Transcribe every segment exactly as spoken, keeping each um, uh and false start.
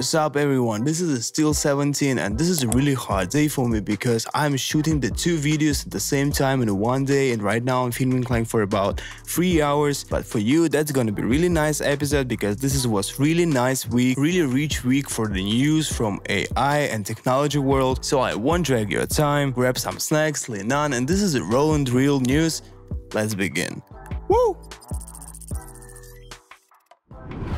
What's up everyone, this is Still seventeen and this is a really hard day for me because I'm shooting the two videos at the same time in one day, and right now I'm filming Clang for about three hours. But for you that's gonna be really nice episode because this is was really nice week, really rich week for the news from A I and technology world. So I won't drag your time, grab some snacks, lean on, and this is a roll and reel news. Let's begin. Woo!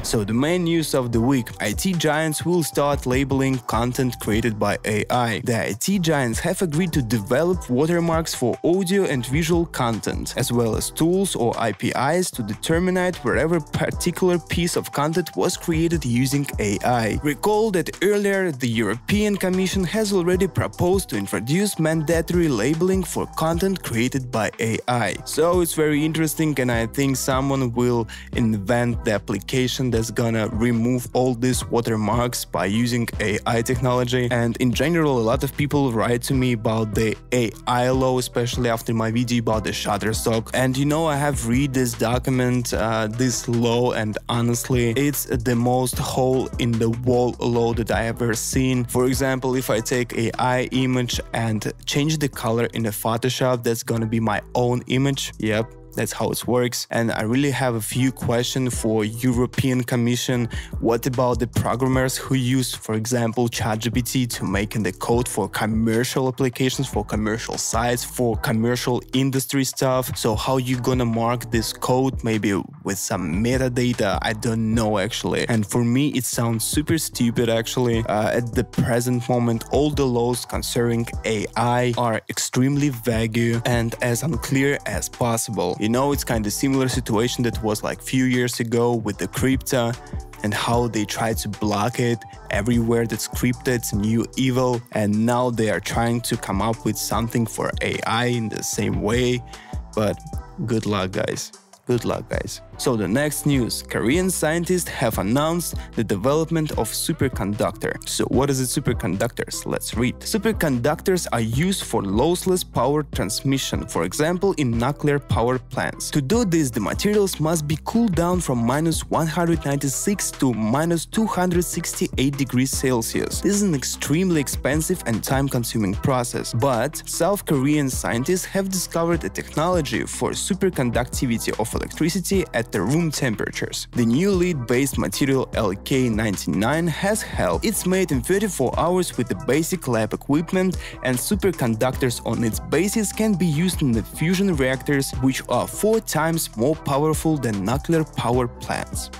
So the main news of the week, I T giants will start labeling content created by A I. The I T giants have agreed to develop watermarks for audio and visual content, as well as tools or A P Is to determine wherever particular piece of content was created using A I. Recall that earlier the European Commission has already proposed to introduce mandatory labeling for content created by A I. So it's very interesting, and I think someone will invent the application that's gonna remove all these watermarks by using A I technology. And in general, a lot of people write to me about the A I law, especially after my video about the Shutterstock. And you know, I have read this document, uh, this law, and honestly, it's the most hole in the wall law that I ever seen. For example, if I take A I image and change the color in a Photoshop, that's gonna be my own image. Yep. That's how it works. And I really have a few questions for European Commission. What about the programmers who use, for example, ChatGPT to make in the code for commercial applications, for commercial sites, for commercial industry stuff? So how you gonna mark this code, maybe with some metadata? I don't know actually. And for me, it sounds super stupid actually. Uh, at the present moment, all the laws concerning A I are extremely vague and as unclear as possible. You know, it's kind of similar situation that was like few years ago with the crypto and how they tried to block it everywhere that's crypto, it's new evil. And now they are trying to come up with something for A I in the same way. But good luck, guys. Good luck, guys. So the next news, Korean scientists have announced the development of superconductor. So what is it, superconductors? Let's read. Superconductors are used for lossless power transmission, for example, in nuclear power plants. To do this, the materials must be cooled down from minus one hundred ninety-six to minus two hundred sixty-eight degrees Celsius. This is an extremely expensive and time-consuming process, but South Korean scientists have discovered a technology for superconductivity of electricity at the room temperatures. The new lead-based material L K ninety-nine has help. It's made in thirty-four hours with the basic lab equipment, and superconductors on its basis can be used in the fusion reactors, which are four times more powerful than nuclear power plants.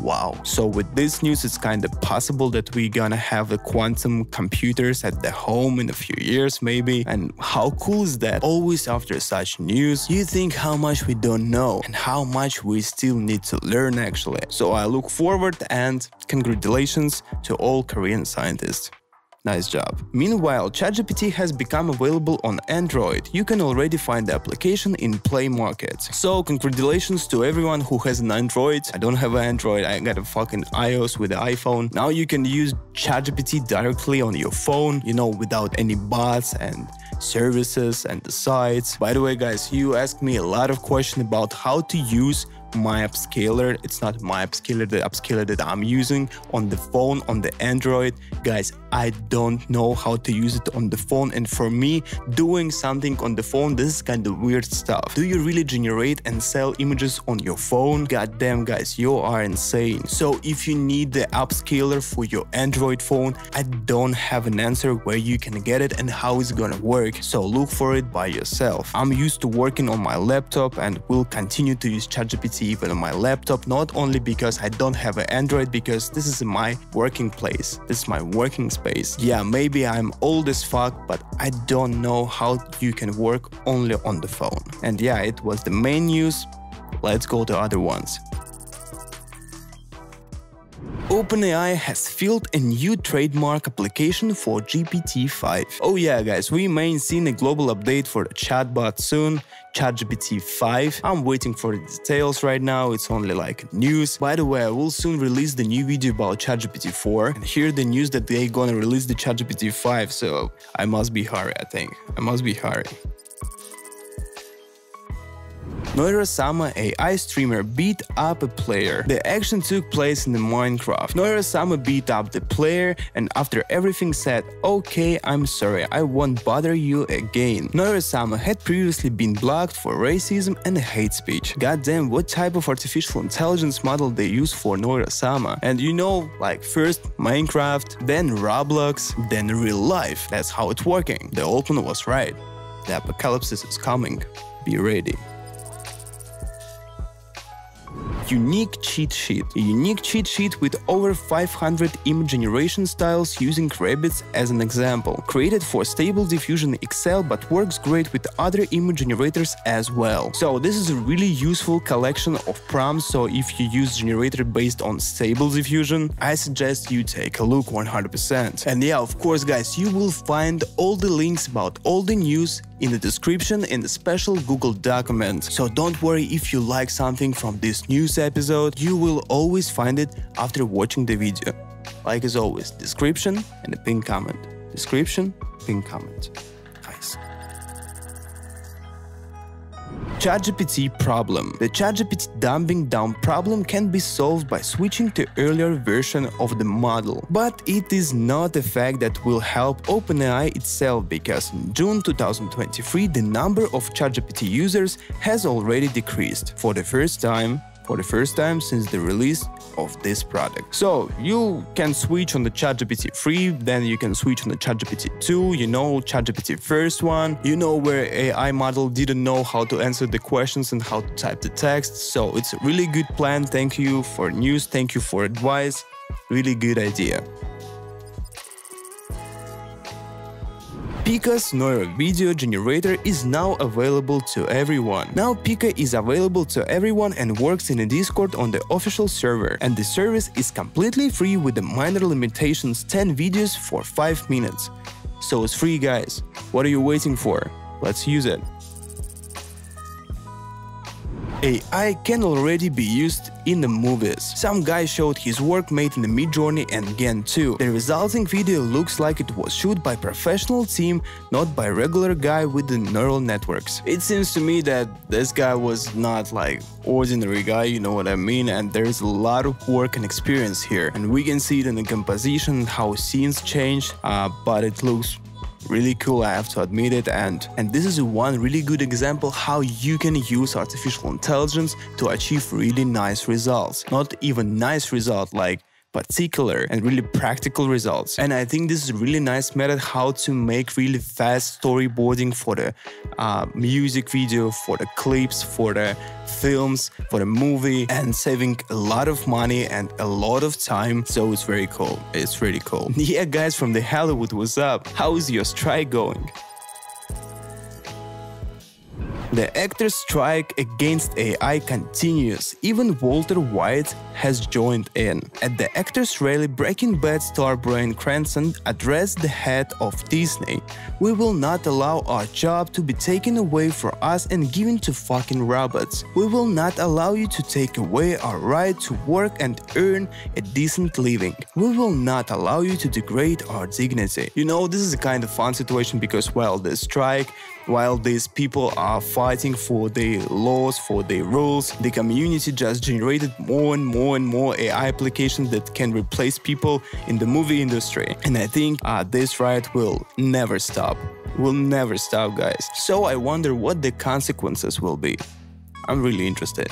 Wow. So with this news, it's kind of possible that we're gonna have the quantum computers at the home in a few years maybe. And how cool is that? Always after such news, you think how much we don't know and how much we still need to learn actually. So I look forward, and congratulations to all Korean scientists. Nice job. Meanwhile, ChatGPT has become available on Android. You can already find the application in Play Market. So congratulations to everyone who has an Android. I don't have an Android, I got a fucking iOS with an iPhone. Now you can use ChatGPT directly on your phone, you know, without any bots and services and the sites. By the way, guys, you asked me a lot of questions about how to use my upscaler. It's not my upscaler, the upscaler that I'm using on the phone, on the Android. Guys, I don't know how to use it on the phone, and for me, doing something on the phone, this is kind of weird stuff. Do you really generate and sell images on your phone? Goddamn, guys, you are insane. So if you need the upscaler for your Android phone, I don't have an answer where you can get it and how it's gonna work, so look for it by yourself. I'm used to working on my laptop and will continue to use ChatGPT even on my laptop, not only because I don't have an Android, because this is my working place, this is my working space. Yeah, maybe I'm old as fuck, but I don't know how you can work only on the phone. And yeah, it was the main news. Let's go to other ones. OpenAI has filed a new trademark application for G P T five. Oh yeah, guys, we may see a global update for the chatbot soon, ChatGPT five. I'm waiting for the details right now, it's only like news. By the way, I will soon release the new video about ChatGPT four, and here the news that they're gonna release the ChatGPT five, so I must be hurry, I think. I must be hurry. Noirasama A I streamer beat up a player. The action took place in the Minecraft. Noirasama beat up the player and after everything said, "Okay, I'm sorry, I won't bother you again." Noirasama had previously been blocked for racism and hate speech. Goddamn, what type of artificial intelligence model they use for Noirasama? And you know, like first Minecraft, then Roblox, then real life. That's how it's working. The open was right. The apocalypse is coming. Be ready. Unique cheat sheet. A unique cheat sheet with over five hundred image generation styles using Rebits as an example. Created for Stable Diffusion X L but works great with other image generators as well. So this is a really useful collection of prompts, so if you use generator based on Stable Diffusion, I suggest you take a look one hundred percent. And yeah, of course guys, you will find all the links about all the news in the description in the special Google document. So don't worry if you like something from this news episode, you will always find it after watching the video. Like as always, description and a pinned comment. Description, pinned comment. Nice. ChatGPT problem. The ChatGPT dumbing down problem can be solved by switching to earlier version of the model. But it is not a fact that will help OpenAI itself, because in June two thousand twenty-three the number of ChatGPT users has already decreased for the first time. For the first time since the release of this product. So you can switch on the ChatGPT three, then you can switch on the ChatGPT two, you know, ChatGPT first one, you know, where A I model didn't know how to answer the questions and how to type the text. So it's a really good plan. Thank you for news, thank you for advice, really good idea. Pika's Noira video generator is now available to everyone. Now Pika is available to everyone and works in a Discord on the official server. And the service is completely free with the minor limitations, ten videos for five minutes. So it's free guys, what are you waiting for? Let's use it. A I can already be used in the movies. Some guy showed his work made in the Midjourney and Gen two. The resulting video looks like it was shot by professional team, not by regular guy with the neural networks. It seems to me that this guy was not like ordinary guy, you know what I mean, and there's a lot of work and experience here. And we can see it in the composition, how scenes change, uh, but it looks really cool, I have to admit it, and, and this is one really good example how you can use artificial intelligence to achieve really nice results. Not even nice result, like particular and really practical results. And I think this is a really nice method how to make really fast storyboarding for the uh, music video, for the clips, for the films, for the movie, and saving a lot of money and a lot of time. So it's very cool. It's really cool. Yeah guys, from the Hollywood, what's up? How is your strike going? The actors' strike against A I continues, even Walter White has joined in. At the actors' rally, Breaking Bad star Brian Cranston addressed the head of Disney. "We will not allow our job to be taken away from us and given to fucking robots. We will not allow you to take away our right to work and earn a decent living. We will not allow you to degrade our dignity." You know, this is a kind of fun situation because, well, the strike, while these people are fighting for their laws, for their rules, the community just generated more and more and more A I applications that can replace people in the movie industry. And I think uh, this riot will never stop. Will never stop, guys. So I wonder what the consequences will be. I'm really interested.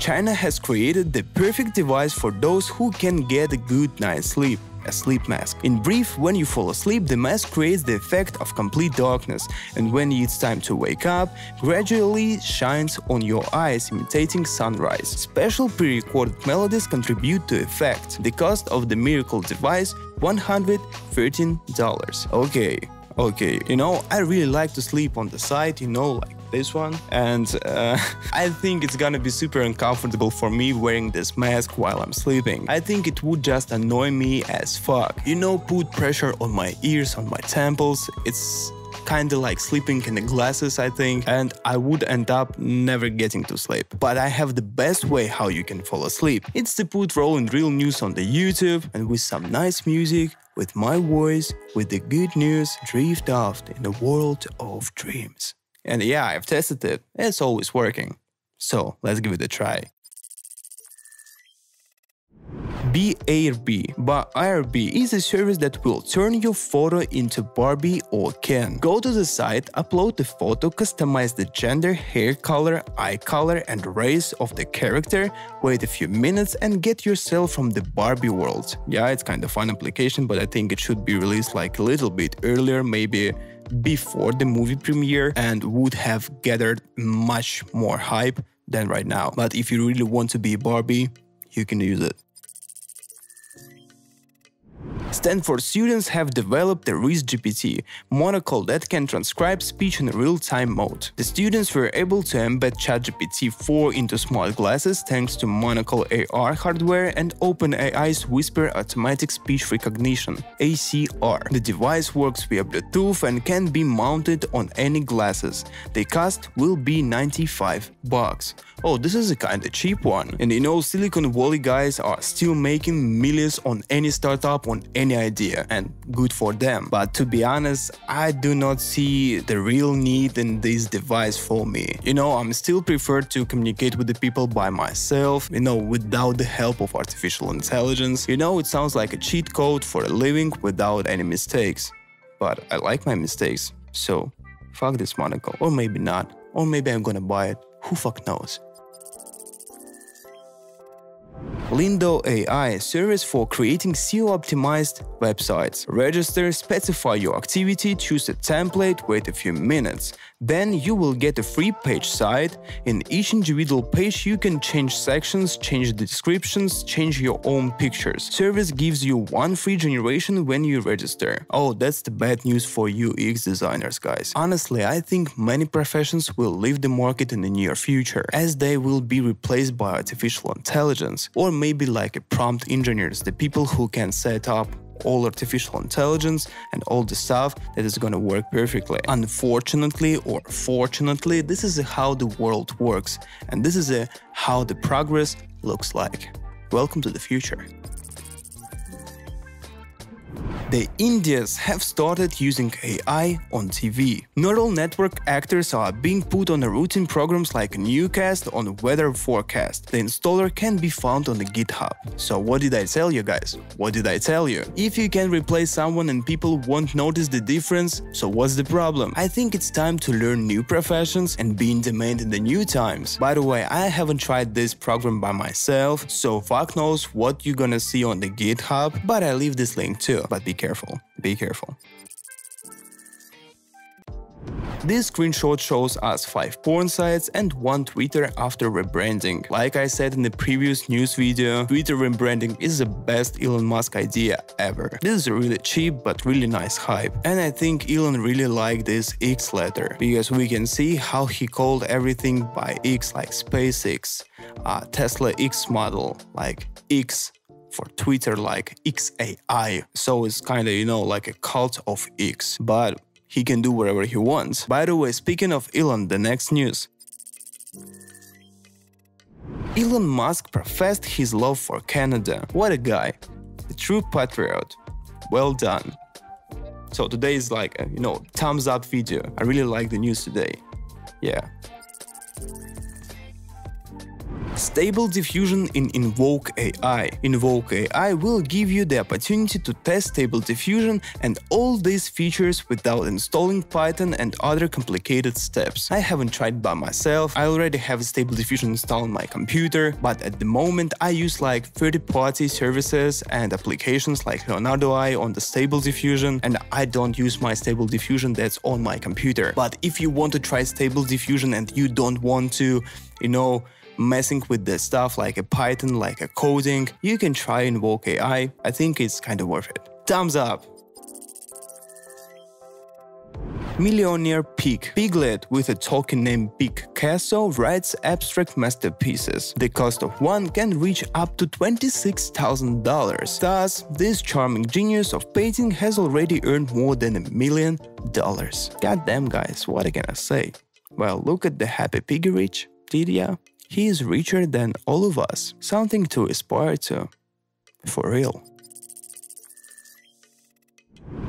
China has created the perfect device for those who can get a good night's sleep. A sleep mask. In brief, when you fall asleep, the mask creates the effect of complete darkness, and when it's time to wake up, gradually shines on your eyes, imitating sunrise. Special pre-recorded melodies contribute to effect. The cost of the miracle device, one hundred thirteen dollars. Okay, okay, you know, I really like to sleep on the side, you know, like this one, and uh, I think it's gonna be super uncomfortable for me wearing this mask while I'm sleeping. I think it would just annoy me as fuck. You know, put pressure on my ears, on my temples. It's kinda like sleeping in the glasses, I think, and I would end up never getting to sleep. But I have the best way how you can fall asleep. It's to put rolling real news on the YouTube and with some nice music, with my voice, with the good news, drift off in the world of dreams. And yeah, I've tested it. It's always working. So let's give it a try. B A R B by I R B is a service that will turn your photo into Barbie or Ken. Go to the site, upload the photo, customize the gender, hair color, eye color and race of the character, wait a few minutes and get yourself from the Barbie world. Yeah, it's kind of fun application, but I think it should be released like a little bit earlier, maybe before the movie premiere, and would have gathered much more hype than right now. But if you really want to be a Barbie, you can use it. Stanford students have developed the ReseGPT, Monocle that can transcribe speech in real-time mode. The students were able to embed ChatGPT four into smart glasses thanks to Monocle A R hardware and OpenAI's Whisper Automatic Speech Recognition A C R. The device works via Bluetooth and can be mounted on any glasses. The cost will be ninety-five bucks. Oh, this is a kinda cheap one. And you know, Silicon Valley guys are still making millions on any startup, on any idea, and good for them. But to be honest, I do not see the real need in this device for me. You know, I'm still prefer to communicate with the people by myself, you know, without the help of artificial intelligence. You know, it sounds like a cheat code for a living without any mistakes. But I like my mistakes, so fuck this Monocle. Or maybe not. Or maybe I'm gonna buy it. Who fuck knows? Lindo A I, service for creating S E O-optimized websites. Register, specify your activity, choose a template, wait a few minutes. Then you will get a free page site. In each individual page you can change sections, change descriptions, change your own pictures. Service gives you one free generation when you register. Oh, that's the bad news for you U X designers, guys. Honestly, I think many professions will leave the market in the near future, as they will be replaced by artificial intelligence. Or maybe like a prompt engineers, the people who can set up all artificial intelligence and all the stuff that is gonna work perfectly. Unfortunately or fortunately, this is how the world works, and this is how the progress looks like. Welcome to the future. The Indians have started using A I on T V. Neural network actors are being put on routine programs like Newcast on weather forecast. The installer can be found on the GitHub. So what did I tell you guys? What did I tell you? If you can replace someone and people won't notice the difference, so what's the problem? I think it's time to learn new professions and be in demand in the new times. By the way, I haven't tried this program by myself, so fuck knows what you're gonna see on the GitHub, but I leave this link too. But be careful, be careful. This screenshot shows us five porn sites and one Twitter after rebranding. Like I said in the previous news video, Twitter rebranding is the best Elon Musk idea ever. This is a really cheap but really nice hype. And I think Elon really liked this X letter, because we can see how he called everything by X, like SpaceX, uh, Tesla X model, like X. For Twitter, like X A I, so it's kinda, you know, like a cult of X, but he can do whatever he wants. By the way, speaking of Elon, the next news. Elon Musk professed his love for Canada. What a guy, a true patriot, well done. So today is like, a, you know, thumbs up video. I really like the news today, yeah. Stable diffusion in Invoke A I. Invoke A I will give you the opportunity to test stable diffusion and all these features without installing Python and other complicated steps. I haven't tried by myself. I already have stable diffusion installed on my computer, but at the moment I use like third-party services and applications like Leonardo A I on the stable diffusion, and I don't use my stable diffusion that's on my computer. But if you want to try stable diffusion and you don't want to, you know, messing with the stuff like a Python, like a coding, you can try Invoke A I. I think it's kind of worth it. Thumbs up! Millionaire Pig. Piglet with a token named Big Casso writes abstract masterpieces. The cost of one can reach up to twenty-six thousand dollars. Thus, this charming genius of painting has already earned more than a million dollars. Goddamn, guys, what can I say? Well, look at the happy piggy rich, did ya? He is richer than all of us. Something to aspire to. For real.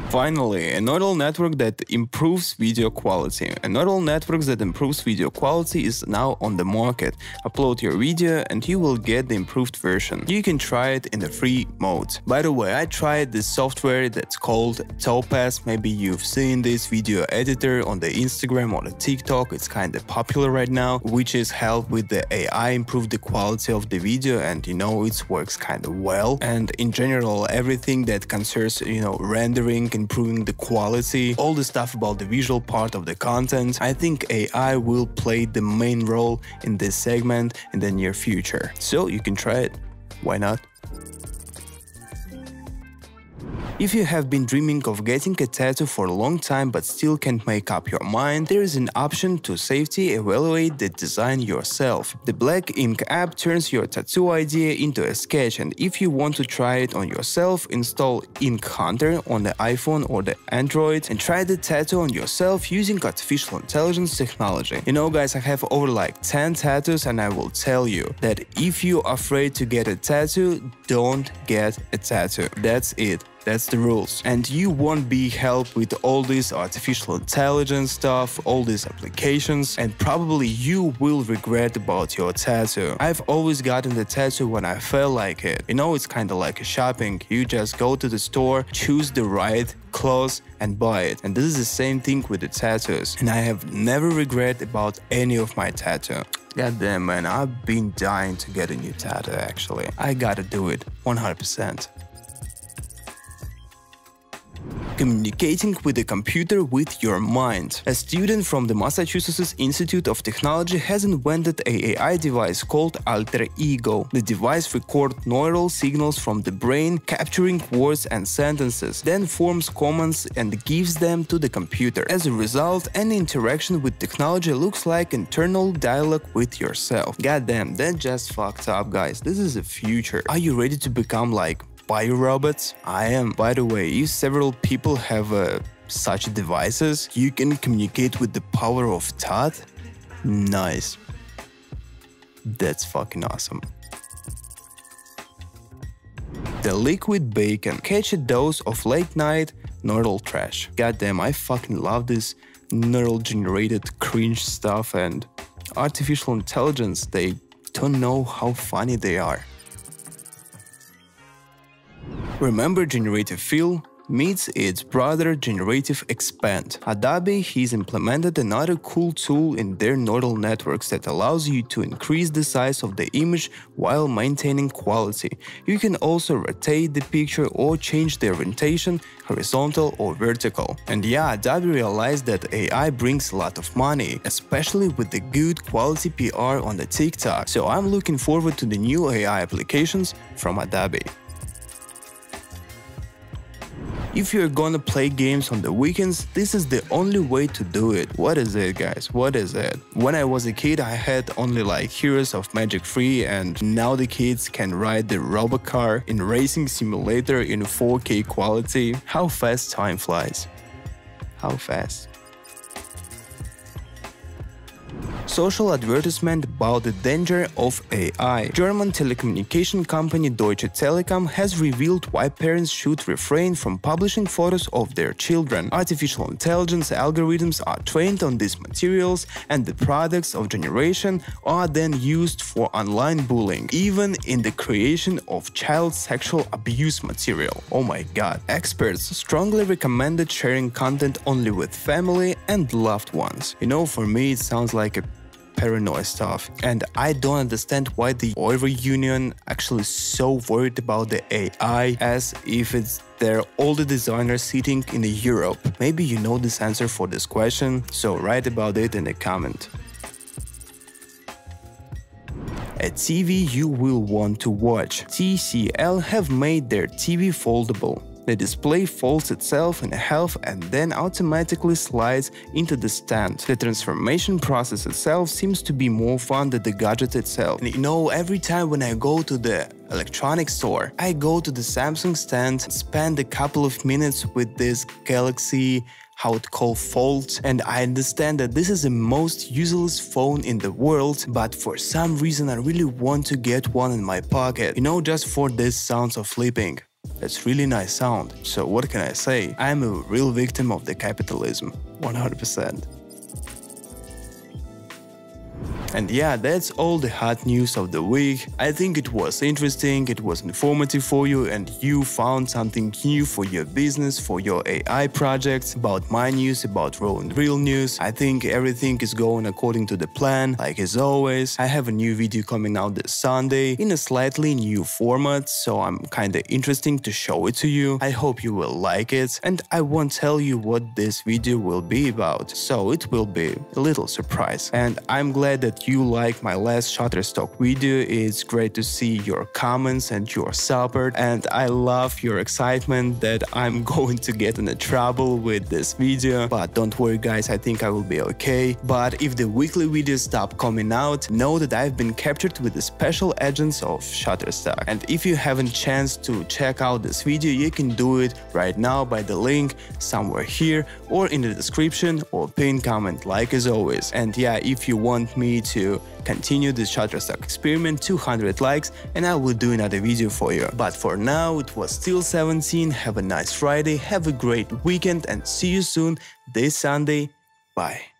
Finally, a neural network that improves video quality. A neural network that improves video quality is now on the market. Upload your video and you will get the improved version. You can try it in the free mode. By the way, I tried this software that's called Topaz. Maybe you've seen this video editor on the Instagram or the TikTok. It's kind of popular right now, which is helped with the A I improve the quality of the video, and you know, it works kind of well. And in general, everything that concerns, you know, rendering, improving the quality, all the stuff about the visual part of the content, I think A I will play the main role in this segment in the near future. So you can try it. Why not? If you have been dreaming of getting a tattoo for a long time but still can't make up your mind, there is an option to safely evaluate the design yourself. The Black Ink app turns your tattoo idea into a sketch, and if you want to try it on yourself, install Ink Hunter on the iPhone or the Android and try the tattoo on yourself using artificial intelligence technology. You know guys, I have over like ten tattoos, and I will tell you that if you are afraid to get a tattoo, don't get a tattoo. That's it. That's the rules. And you won't be helped with all this artificial intelligence stuff, all these applications, and probably you will regret about your tattoo. I've always gotten the tattoo when I felt like it. You know, it's kind of like a shopping. You just go to the store, choose the right clothes and buy it. And this is the same thing with the tattoos. And I have never regret about any of my tattoo. God damn, man, I've been dying to get a new tattoo actually. I gotta do it, one hundred percent. Communicating with the computer with your mind. A student from the Massachusetts Institute of Technology has invented an A I device called Alter Ego. The device records neural signals from the brain, capturing words and sentences, then forms comments and gives them to the computer. As a result, any interaction with technology looks like internal dialogue with yourself. Goddamn, that just fucked up, guys. This is the future. Are you ready to become like bio robots? I am. By the way, if several people have uh, such devices, you can communicate with the power of thought. Nice. That's fucking awesome. The liquid bacon. Catch a dose of late night neural trash. Goddamn, I fucking love this neural generated cringe stuff, and artificial intelligence, they don't know how funny they are. Remember Generative Fill meets its brother Generative Expand. Adobe has implemented another cool tool in their neural networks that allows you to increase the size of the image while maintaining quality. You can also rotate the picture or change the orientation, horizontal or vertical. And yeah, Adobe realized that A I brings a lot of money, especially with the good quality P R on the TikTok. So I'm looking forward to the new A I applications from Adobe. If you're gonna play games on the weekends, this is the only way to do it. What is it, guys? What is it? When I was a kid, I had only like Heroes of Magic three, and now the kids can ride the Robocar in Racing Simulator in four K quality. How fast time flies. How fast. Social advertisement about the danger of A I. German telecommunication company Deutsche Telekom has revealed why parents should refrain from publishing photos of their children. Artificial intelligence algorithms are trained on these materials, and the products of generation are then used for online bullying, even in the creation of child sexual abuse material. Oh my god. Experts strongly recommended sharing content only with family and loved ones. You know, for me it sounds like a paranoid stuff, and I don't understand why the Euro Union actually so worried about the A I, as if it's their older designers sitting in Europe. Maybe you know this answer for this question, so write about it in the comment. A T V you will want to watch. T C L have made their T V foldable. The display folds itself in half and then automatically slides into the stand. The transformation process itself seems to be more fun than the gadget itself. And you know, every time when I go to the electronics store, I go to the Samsung stand, spend a couple of minutes with this Galaxy, how it called, Fold, and I understand that this is the most useless phone in the world, but for some reason I really want to get one in my pocket. You know, just for this sounds of flipping. That's really nice sound. So what can I say? I'm a real victim of the capitalism, one hundred percent. And yeah, that's all the hot news of the week. I think it was interesting, it was informative for you, and you found something new for your business, for your A I projects, about my news, about raw and real news. I think everything is going according to the plan, like as always. I have a new video coming out this Sunday in a slightly new format, so I'm kinda interesting to show it to you. I hope you will like it, and I won't tell you what this video will be about, so it will be a little surprise. And I'm glad that you like my last Shutterstock video. It's great to see your comments and your support, and I love your excitement that I'm going to get into trouble with this video. But don't worry guys, I think I will be okay. But if the weekly videos stop coming out, know that I've been captured with the special agents of Shutterstock. And if you haven't chance to check out this video, you can do it right now by the link somewhere here or in the description or pinned comment, like as always. And yeah, if you want me to to continue this Shutterstock experiment, two hundred likes, and I will do another video for you. But for now, it was Still seventeen, have a nice Friday, have a great weekend, and see you soon this Sunday. Bye.